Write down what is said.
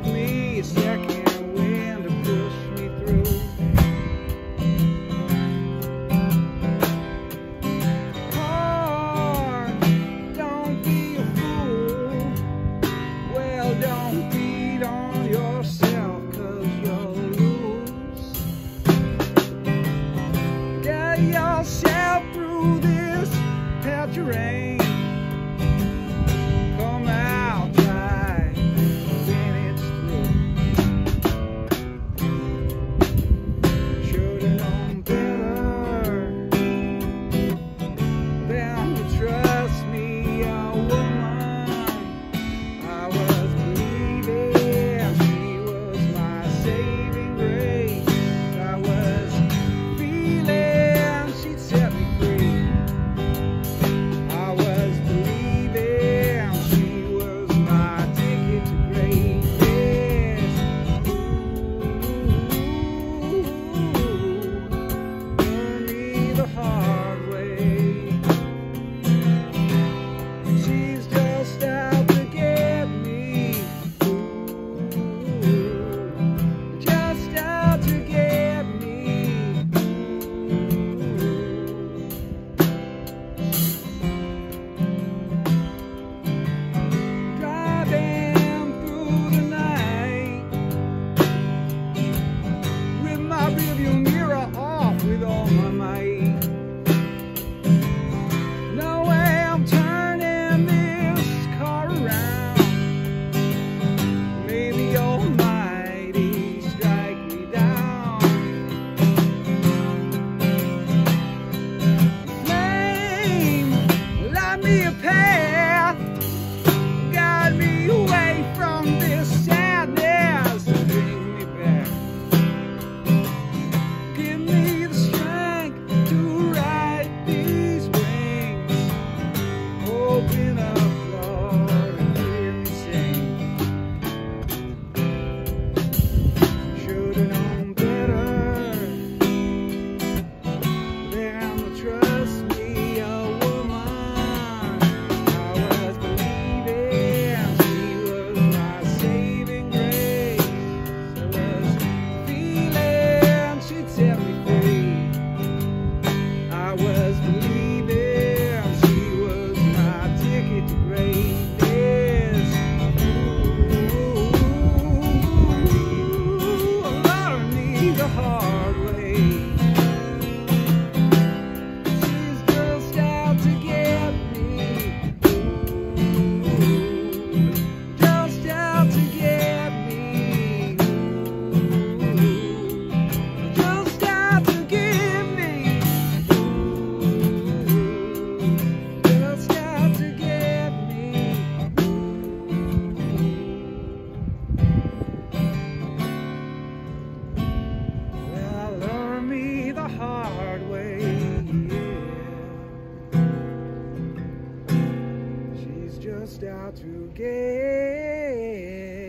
give me a second wind to push me through. Heart, don't be a fool. Well, don't beat on yourself, 'cause you'll lose. Get yourself through this hell terrain. Out to get